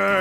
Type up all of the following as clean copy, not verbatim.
Yeah.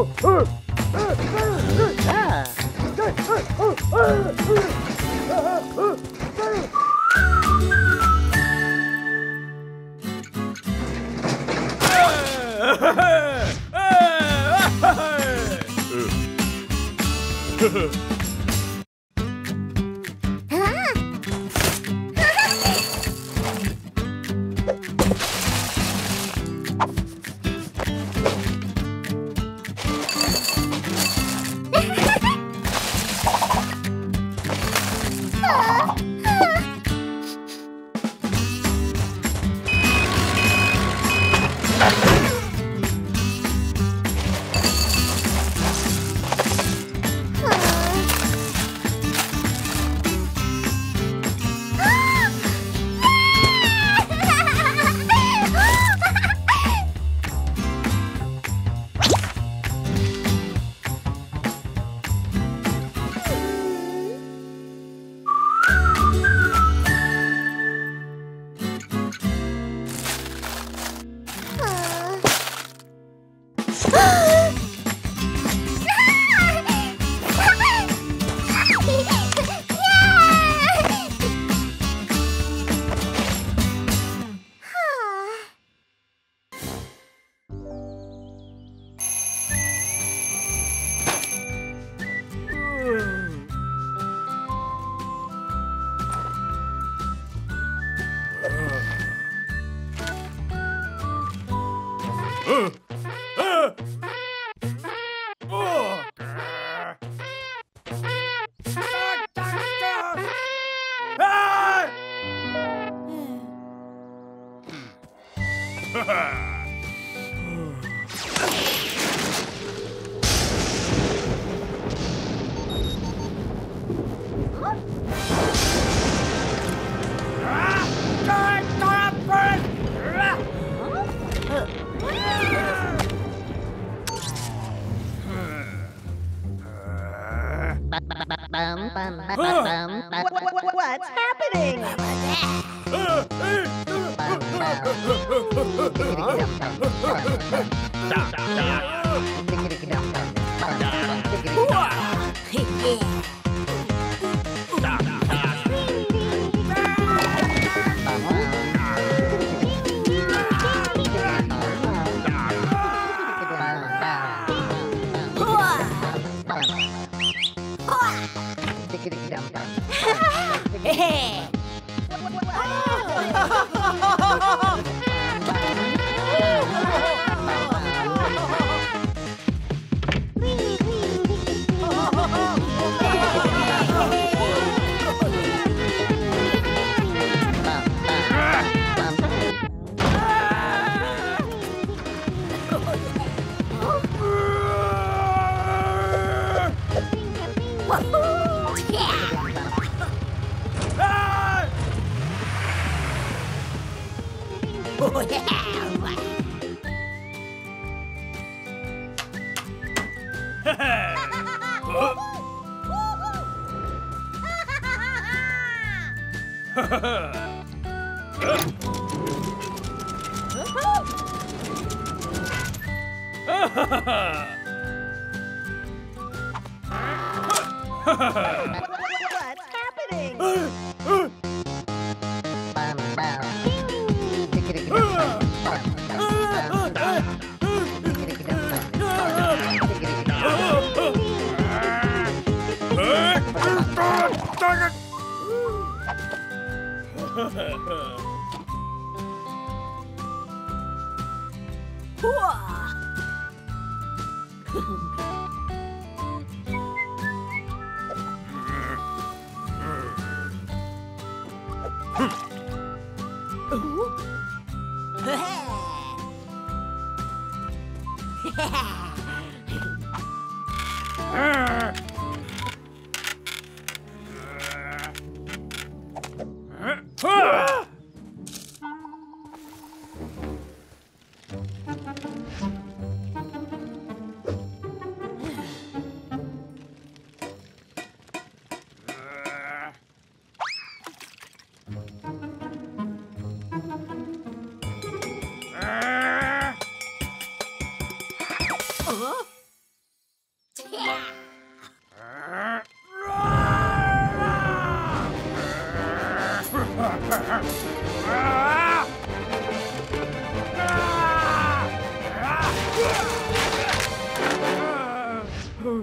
What's happening? Huh? Huh?